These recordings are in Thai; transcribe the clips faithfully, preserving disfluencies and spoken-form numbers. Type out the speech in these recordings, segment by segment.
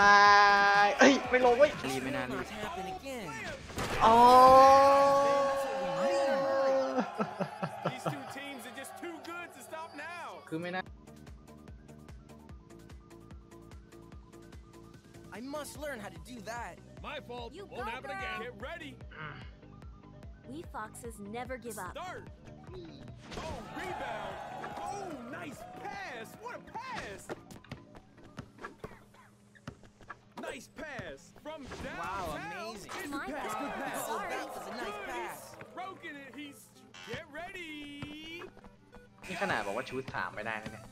มาเอ้ยไม่ลงเว้ยรีไม่นานโอ้คือไม่น่าI must learn how to do that. My fault. You won't happen again. Get ready. We foxes never give up. Start. Oh, rebound. Oh, nice pass. What a pass. Nice pass from down. Wow, amazing. My pass. Good pass. Oh, that was a nice pass. Broken it. He's. Get ready. นี่ขนาดบอกว่าชุดสามไม่ได้นะเนี่ย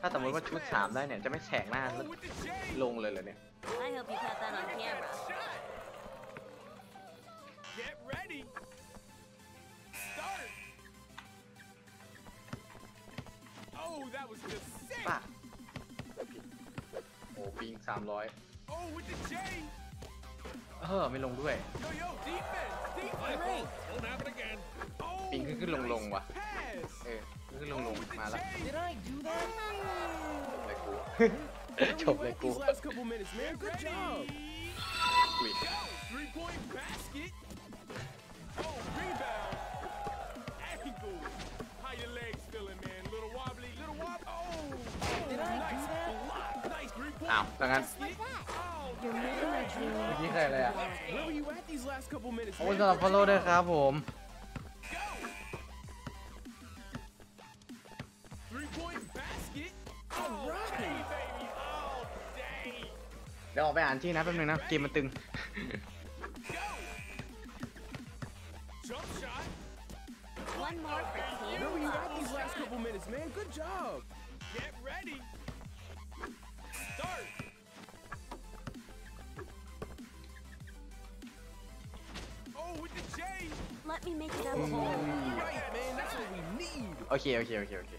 ถ้าสมมติว่าชุดสามได้เนี่ยจะไม่แฉกหน้าลงเลยเหรอเนี่ยป่ะโอ้ปิงสามร้อยเออไม่ลงด้วยปิงขึ้นขึ้นลงลงว่ะเออขึ้นลงลงมาแล้วจบเลยกูอ้าวแล้วงั้นนี่ใครเลยอ่ะขอบคุณสำหรับ follow ด้วยครับผมเดี๋ยวออกไปอ่านที่นะแป๊บนึงนะเกมมันตึงโอเคโอเคโอเคโอเค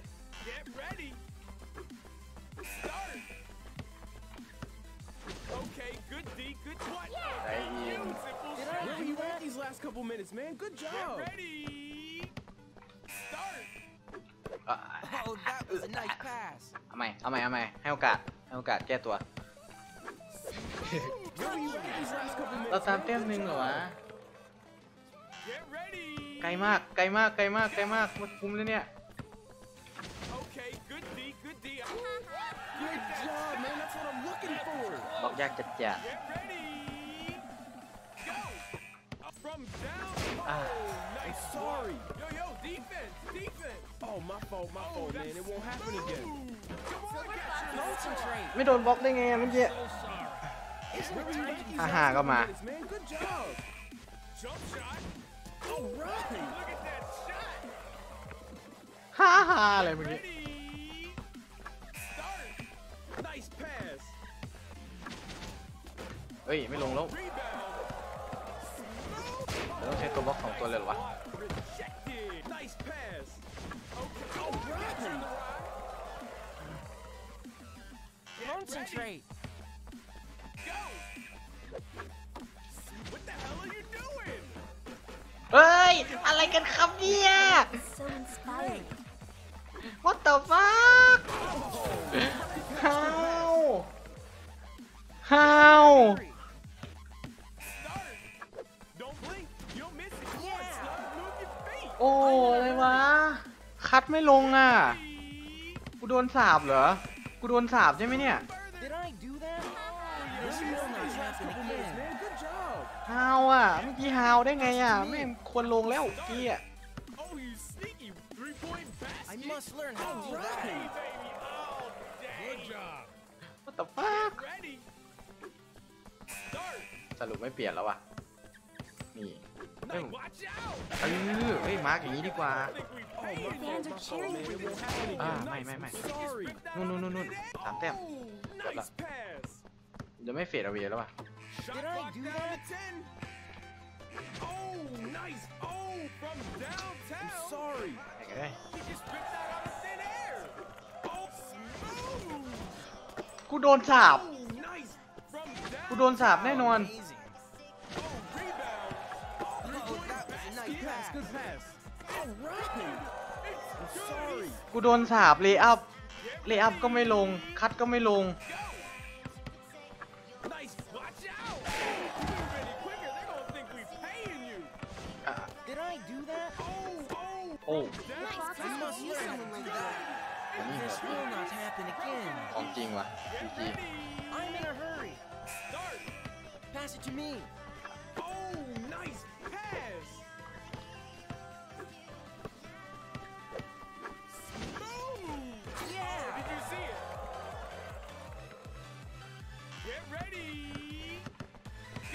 เอาใหม่เอาใหม่เอาใหม่ให้โอกาสให้โอกาสแก้ตัวเราตามเต้มหนึ่งเหรอวะไกลมากไกลมากไกลมากไกลมากหมดคุ้มแล้วเนี่ยบอกยากจัดจ้ะไม่โดนบล็อกได้ไงเมื่อกี้อาหาก็มาฮ่าฮ่าอะไรเมื่อกี้เฮ้ยไม่ลงแล้วต้องใช้ตัวบล็อกของตัวเลยวะเฮ้ยอะไรกันครับเนี่ย What the fuck How Howโอ้อะไรวะคัดไม่ลงอ่ะกูโดนสาบเหรอกูโดนสาบใช่ไหมเนี่ยฮาวอ่ะเมื่อกี้ฮาวได้ไงอ่ะไม่ควรลงแล้วกี้อ่ะว่าแต่ป้าสรุปไม่เปลี่ยนแล้วอ่ะนี่เอ้ยเอ้ยมาร์กอย่างนี้ดีกว่าอ่าไม่ไม่ไม่นู่นนู่นนู่นสามแต้มเดี๋ยวไม่เฟดเอาเวแล้วป่ะกูโดนสาบกูโดนสาบแน่นอนกูโดนสาบเลย์อัพเลย์อัพก็ไม่ลงคัทก็ไม่ลง Oh. Nice. Use someone like that. This will not happen again. ของจริงว่ะ I'm in a hurry. Start. Pass it to me. Oh, nice pass. Boom. Yeah. Did you see it? Get ready.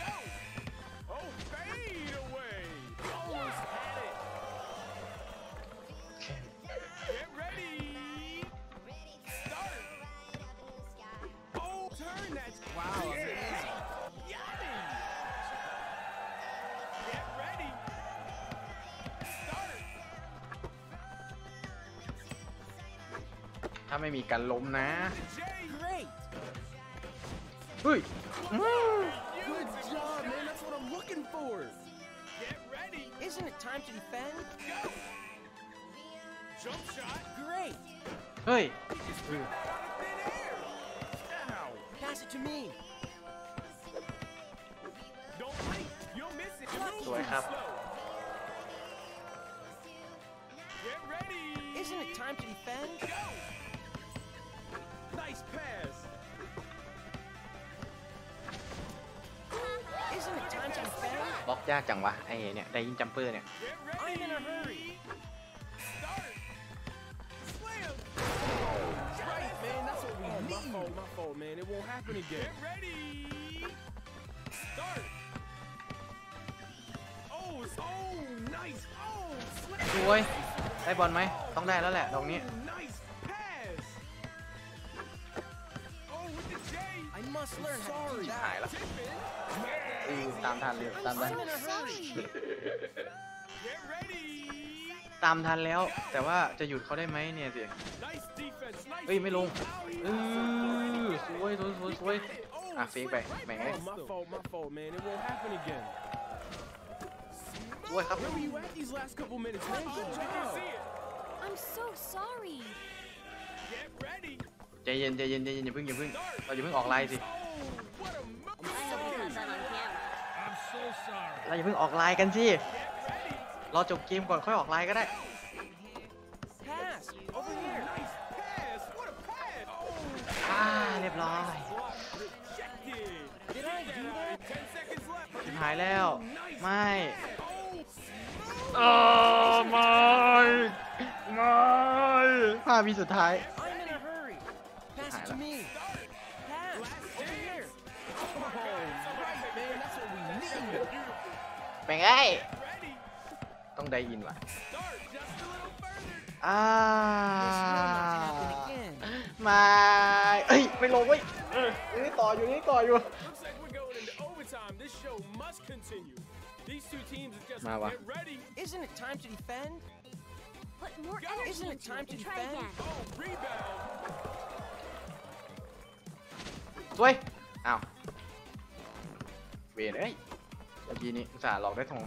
Go. Oh, fade away. Almost had it. Get ready. Wow, amazing. Yummy! Get ready. Start. ถ้าไม่มีการล้มนะเฮ้ย Good job, man. That's what I'm looking for. Get ready. Isn't it time to defend? Go. Jump shot. Great. เฮ้ยสวยครับ Isn't it time to defend? Go! Nice pass. Isn't it time to defend? บล็อกยากจังวะไอ้เนี่ยได้ยินจัมเปอร์เนี่ย I'm in a hurry. Start. Slam. Right, man. That's what we need. My fault, my fault, man. It won't happen again. Get ready. Start.ดูเว้ยได้บอลไหมต้องได้แล้วแหละตรงนี้หายแล้วตามทันเลยตามทันตามทันแล้วแต่ว่าจะหยุดเขาได้ไหมเนี่ยสิเฮ้ยไม่ลงเออสวยสวยสวยสวยอ่ะเฟกไปแหมWhere were you at these last couple minutes? Man? Good job. I'm so sorry. Get ready. ใจเย็นใจเย็นใจเย็นอย่าเพิ่งอย่าเพิ่งเราอย่าเพิ่งออกไลน์สิเราอย่าเพิ่งออกไลน์กันสิรอจบเกมก่อนค่อยออกไลน์ก็ได้อ่าเรียบร้อยหายแล้วไม่โอ้ไม่ไม่ภาพสุดท้ายหายแล้วเป็นไงต้องได้ยินว่ะอ่าไม่เอ้ยไม่ลงเว้ยนี่ต่ออยู่นี่ต่ออยู่มาวะ Isn't it time to defend? Put more energy. Isn't it time to defend? สวยอ้าวเวียนเอ้ยเมื่อกี้นี้อุตส่าห์หลอกได้ทอง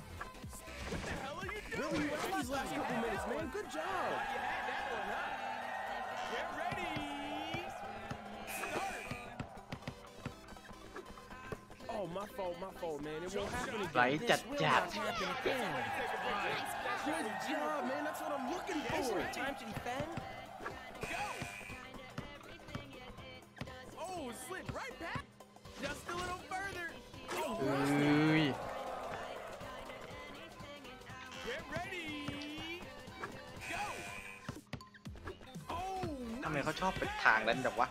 ไหลจัดจัดทำไมเขาชอบเป็นทางนั้นแบบวะ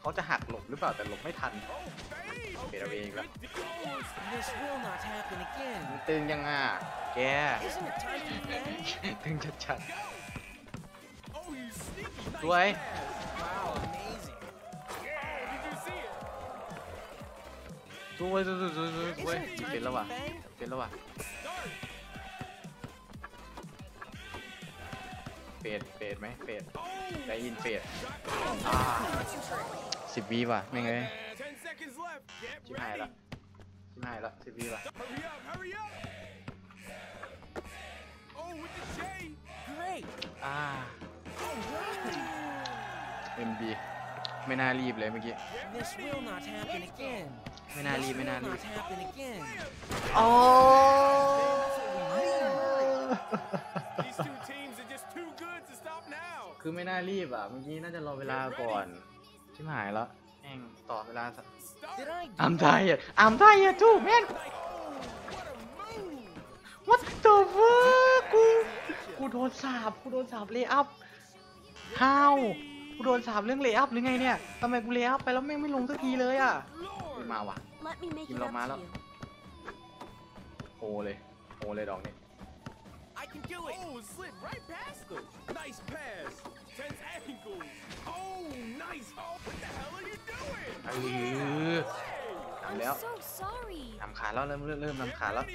เขาจะหักหลบหรือเปล่าแต่หลบไม่ทันเปลี่ยนเองแล้วตึงยังอ่ะแกตึงชัดๆสวยสวยสวยสวยสวยเปลี่ยนแล้วว่ะเปลี่ยนแล้วว่ะเปลี่ยนเปลี่ยนไหมเปลี่ยนได้ยินเปลี่ยนสิบวิว่ะไม่ไงชิมหายละชิมหายละสิบวิละอ่า เอ็ม บี ไม่น่ารีบเลยเมื่อกี้ไม่น่ารีบไม่น่ารีบโอ้ คือไม่น่ารีบอ่ะเมื่อกี้น่าจะรอเวลาก่อนชิบหายแล้วแองต่อเวลาอัมไทยอ่ะอัมไทยอ่ะทูแมน what the fuck กูกูโดนสาบกูโดนสาบเลย์อัพ how กูโดนสาบเรื่องเลย์อัพหรือไงเนี่ยทำไมกูเลย์อัพไปแล้วแม่งไม่ลงสักทีเลยอ่ะมาว่ะทีมเรามาแล้วโอเลยโอเลยดอกนี้ไอ้ทำแล้วทำขาแล้วเริ่มเริ่มทำขาแล้ว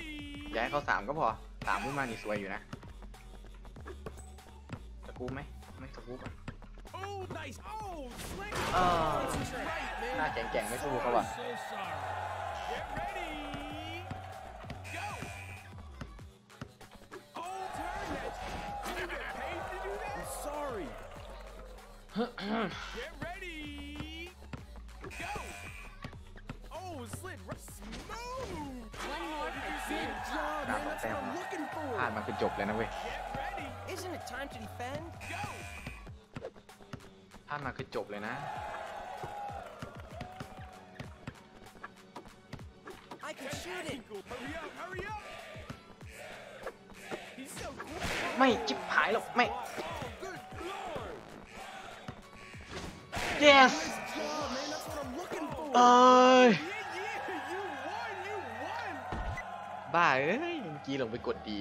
ย้ายเขาสามก็พอสามขึ้นมานี่สวยอยู่นะตะกูไหมไม่ตะกูป่ะหน้าแข็งๆไม่สู้เขาว่ะผ่านมาคือจบแล้วนะเว้ยผ่านมาคือจบเลยนะไม่จิบหายหรอกไม่ yes เอ้ยบ้าเอ้ยเมื่อกี้ลงไปกดดี